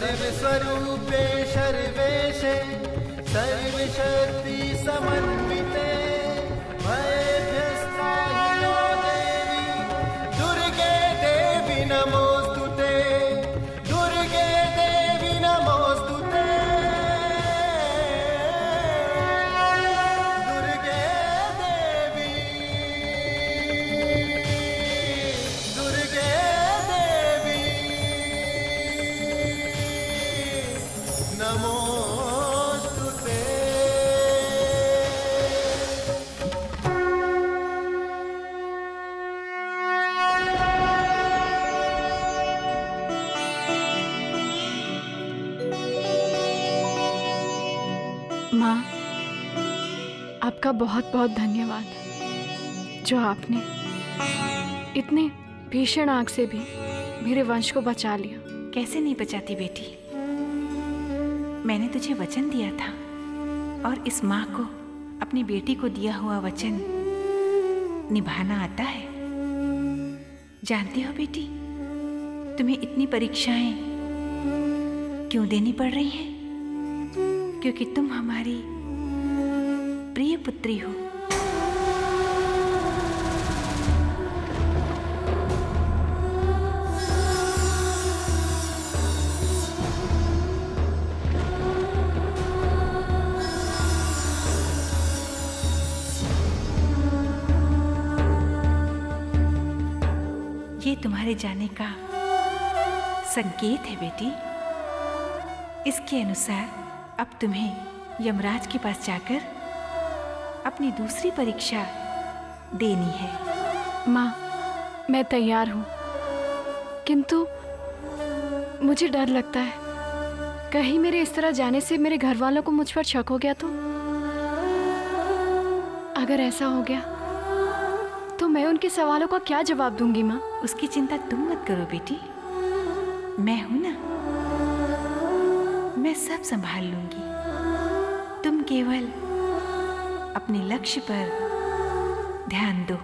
सर्वस्वरूपे सर्वेशे सर्वशक्ति समन्विते भयभ्यस्ताहिनो देवी दुर्गे नमोस्तुते दुर्गे देवी नमोस्तुते दुर्गे देवी दुर्गे देवी नमो आपका बहुत बहुत धन्यवाद जो आपने इतने भीषण आग से भी मेरे वंश को बचा लिया। कैसे नहीं बचाती बेटी, मैंने तुझे वचन दिया था और इस माँ को अपनी बेटी को दिया हुआ वचन निभाना आता है। जानती हो बेटी, तुम्हें इतनी परीक्षाएं क्यों देनी पड़ रही हैं? क्योंकि तुम हमारी प्रिय पुत्री हो। ये तुम्हारे जाने का संकेत है बेटी। इसके अनुसार अब तुम्हें यमराज के पास जाकर अपनी दूसरी परीक्षा देनी है। माँ, मैं तैयार हूँ, किंतु मुझे डर लगता है कहीं मेरे इस तरह जाने से मेरे घर वालों को मुझ पर शक हो गया तो? अगर ऐसा हो गया तो मैं उनके सवालों का क्या जवाब दूंगी माँ? उसकी चिंता तुम मत करो बेटी, मैं हूँ ना, मैं सब संभाल लूंगी। तुम केवल अपने लक्ष्य पर ध्यान दो।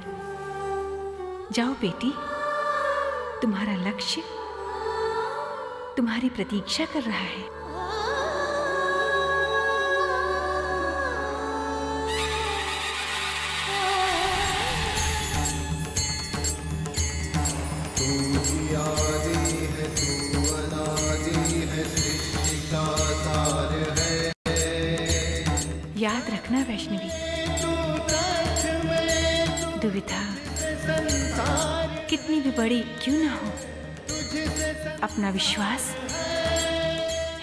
जाओ बेटी, तुम्हारा लक्ष्य तुम्हारी प्रतीक्षा कर रहा है। याद रखना वैष्णवी, दुविधा कितनी भी बड़ी क्यों ना हो, अपना विश्वास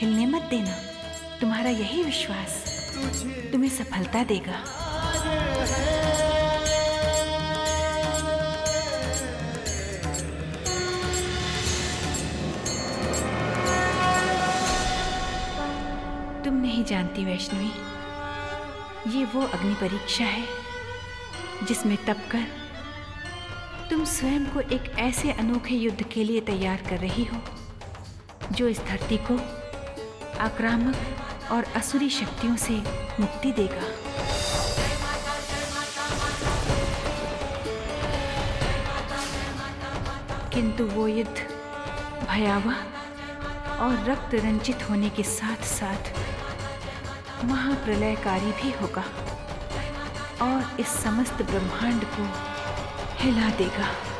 हिलने मत देना। तुम्हारा यही विश्वास तुम्हें सफलता देगा। तुम नहीं जानती वैष्णवी, ये वो अग्नि परीक्षा है जिसमें तपकर तुम स्वयं को एक ऐसे अनोखे युद्ध के लिए तैयार कर रही हो जो इस धरती को आक्रामक और असुरी शक्तियों से मुक्ति देगा। किंतु वो युद्ध भयावह और रक्त रंजित होने के साथ साथ महाप्रलयकारी भी होगा और इस समस्त ब्रह्मांड को हिला देगा।